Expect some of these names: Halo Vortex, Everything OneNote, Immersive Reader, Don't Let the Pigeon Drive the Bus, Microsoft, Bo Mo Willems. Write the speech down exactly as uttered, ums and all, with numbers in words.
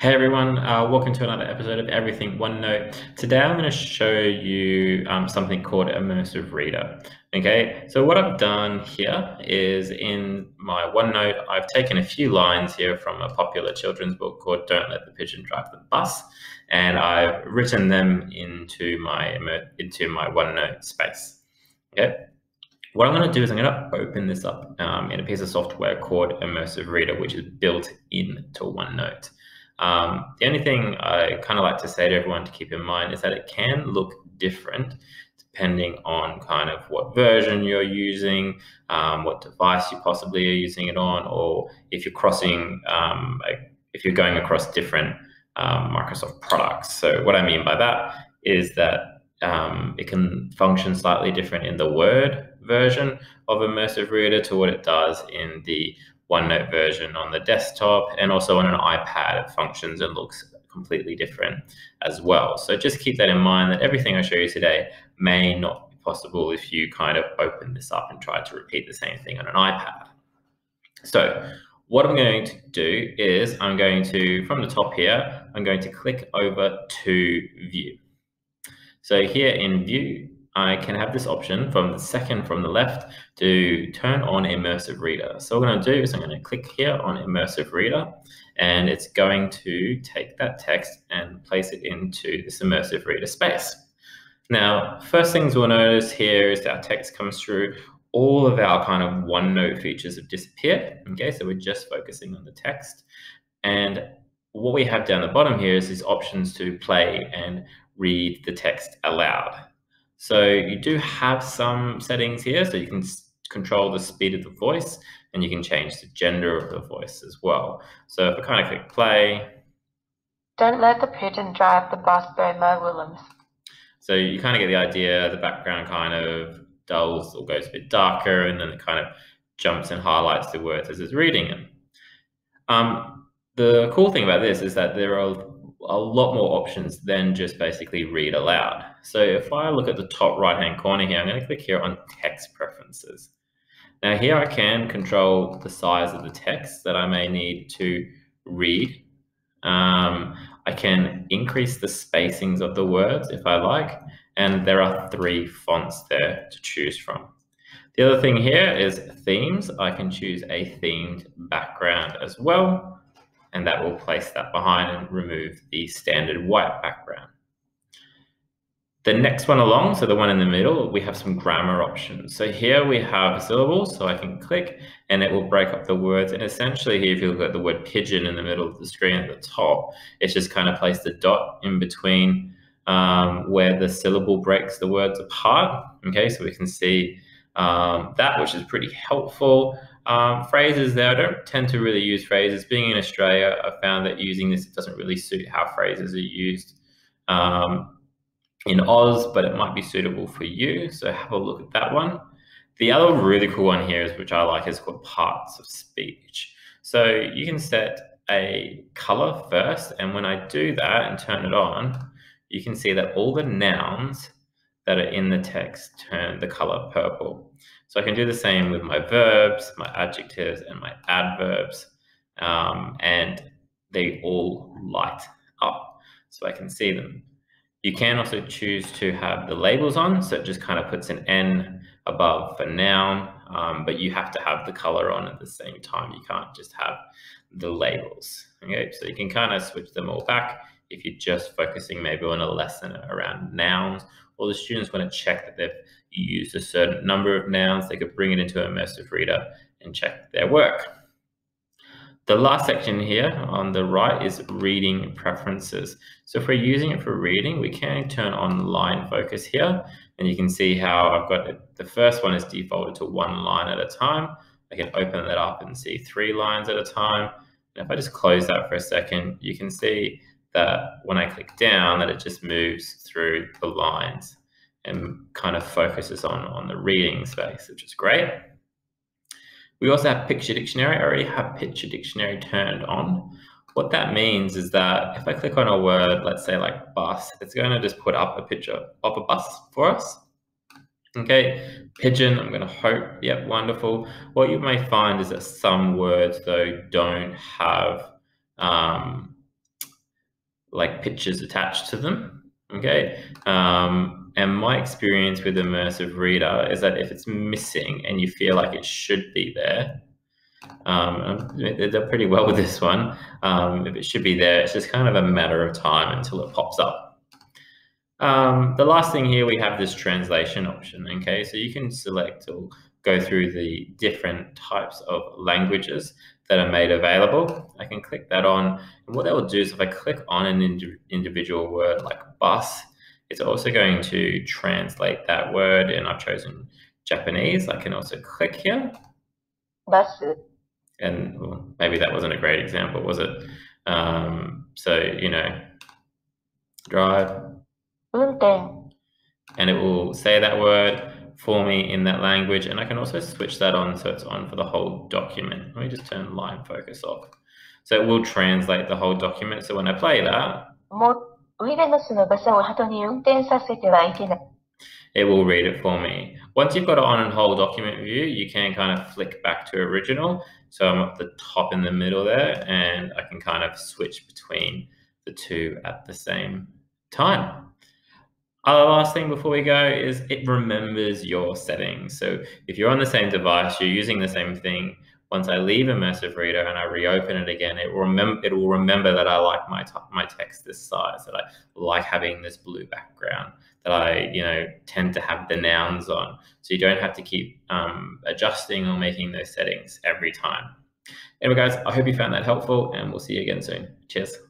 Hey everyone, uh, welcome to another episode of Everything OneNote. Today I'm going to show you um, something called Immersive Reader. Okay, so what I've done here is in my OneNote, I've taken a few lines here from a popular children's book called Don't Let the Pigeon Drive the Bus, and I've written them into my, into my OneNote space. Okay. What I'm going to do is I'm going to open this up um, in a piece of software called Immersive Reader, which is built into OneNote. Um, the only thing I kind of like to say to everyone to keep in mind is that it can look different depending on kind of what version you're using, um, what device you possibly are using it on, or if you're crossing, um, if you're going across different um, Microsoft products. So what I mean by that is that um, it can function slightly different in the Word version of Immersive Reader to what it does in the OneNote version on the desktop, and also on an iPad it functions and looks completely different as well. So just keep that in mind, that everything I show you today may not be possible if you kind of open this up and try to repeat the same thing on an iPad. So what I'm going to do is I'm going to, from the top here, I'm going to click over to View. So here in View, I can have this option from the second from the left to turn on Immersive Reader. So what I'm going to do is I'm going to click here on Immersive Reader, and it's going to take that text and place it into this Immersive Reader space. Now, first things we'll notice here is our text comes through. All of our kind of OneNote features have disappeared. Okay, so we're just focusing on the text. And what we have down the bottom here is these options to play and read the text aloud. So you do have some settings here, so you can control the speed of the voice, and you can change the gender of the voice as well. So if I kind of click play. Don't let the pigeon drive the bus, Bo Mo Willems. So you kind of get the idea, the background kind of dulls or goes a bit darker, and then it kind of jumps and highlights the words as it's reading them. Um, the cool thing about this is that there are a lot more options than just basically read aloud. So if I look at the top right hand corner here, I'm going to click here on text preferences. Now here I can control the size of the text that I may need to read. Um, I can increase the spacings of the words if I like, and there are three fonts there to choose from. The other thing here is themes. I can choose a themed background as well, and that will place that behind and remove the standard white background. The next one along, so the one in the middle, we have some grammar options. So here we have syllables, so I can click and it will break up the words. And essentially here, if you look at the word pigeon in the middle of the screen at the top, it's just kind of placed a dot in between um, where the syllable breaks the words apart. Okay, so we can see um, that, which is pretty helpful. Um, phrases there, I don't tend to really use phrases. Being in Australia, I found that using this doesn't really suit how phrases are used um, in Oz, but it might be suitable for you. So have a look at that one. The other really cool one here, is which I like, is called parts of speech. So you can set a color first, and when I do that and turn it on, you can see that all the nouns that are in the text turn the color purple. So I can do the same with my verbs, my adjectives, and my adverbs, um, and they all light up, so I can see them. You can also choose to have the labels on, so it just kind of puts an N above for noun, um, but you have to have the color on at the same time. You can't just have the labels. Okay, so you can kind of switch them all back if you're just focusing maybe on a lesson around nouns, or the students want to check that they've used a certain number of nouns, they could bring it into Immersive Reader and check their work. The last section here on the right is reading preferences. So if we're using it for reading, we can turn on line focus here, and you can see how I've got it. The first one is defaulted to one line at a time. I can open that up and see three lines at a time. And if I just close that for a second, you can see that when I click down, that it just moves through the lines and kind of focuses on, on the reading space, which is great. We also have picture dictionary. I already have picture dictionary turned on. What that means is that if I click on a word, let's say like bus, it's going to just put up a picture of a bus for us. Okay, pigeon, I'm going to hope, yep, wonderful. What you may find is that some words though don't have um, like pictures attached to them. Okay. Um, and my experience with Immersive Reader is that if it's missing and you feel like it should be there, um, they're pretty well with this one. Um, if it should be there, it's just kind of a matter of time until it pops up. Um, the last thing here, we have this translation option. Okay. So you can select or go through the different types of languages that are made available. I can click that on. And what that will do is if I click on an ind- individual word like bus, it's also going to translate that word. And I've chosen Japanese. I can also click here. Bus. And well, maybe that wasn't a great example, was it? Um, so, you know, drive. Unten. And it will say that word for me in that language, and I can also switch that on so it's on for the whole document. Let me just turn line focus off. So it will translate the whole document. So when I play that, it will read it for me. Once you've got it on in whole document view, you can kind of flick back to original. So I'm at the top in the middle there, and I can kind of switch between the two at the same time. Uh, last thing before we go is it remembers your settings. So if you're on the same device, you're using the same thing. Once I leave Immersive Reader and I reopen it again, it will remember, it will remember that I like my, my text this size, that I like having this blue background, that I, you know, tend to have the nouns on. So you don't have to keep um, adjusting or making those settings every time. Anyway, guys, I hope you found that helpful, and we'll see you again soon. Cheers.